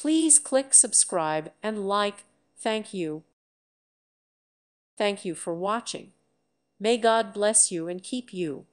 Please click subscribe and like. Thank you. Thank you for watching. May God bless you and keep you.